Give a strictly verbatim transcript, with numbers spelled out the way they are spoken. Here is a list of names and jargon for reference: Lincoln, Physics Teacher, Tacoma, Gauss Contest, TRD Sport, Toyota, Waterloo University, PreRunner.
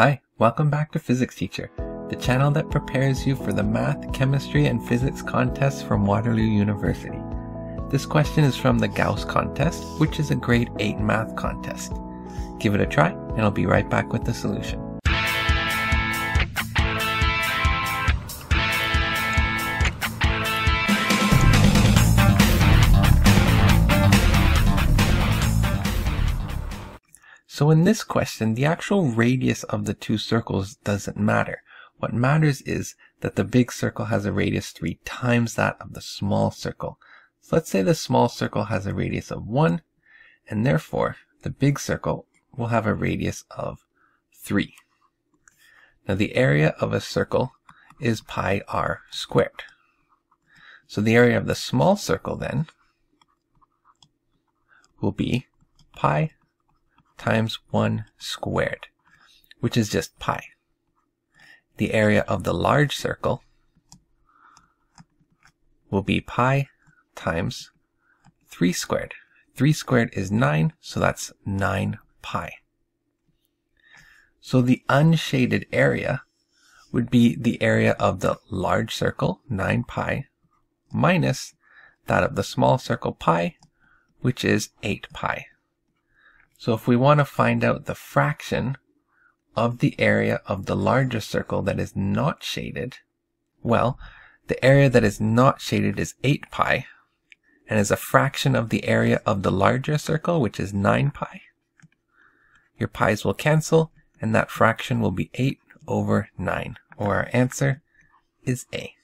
Hi, welcome back to Physics Teacher, the channel that prepares you for the math, chemistry, and physics contests from Waterloo University. This question is from the Gauss Contest, which is a grade eight math contest. Give it a try, and I'll be right back with the solution. So in this question, the actual radius of the two circles doesn't matter. What matters is that the big circle has a radius three times that of the small circle. So let's say the small circle has a radius of one, and therefore the big circle will have a radius of three. Now the area of a circle is pi r squared. So the area of the small circle then will be pi times one squared, which is just pi. The area of the large circle will be pi times three squared. three squared is nine, so that's nine pi. So the unshaded area would be the area of the large circle, nine pi, minus that of the small circle, pi, which is eight pi. So if we want to find out the fraction of the area of the larger circle that is not shaded, well, the area that is not shaded is eight pi, and is a fraction of the area of the larger circle, which is nine pi. Your pi's will cancel, and that fraction will be eight over nine, or our answer is A.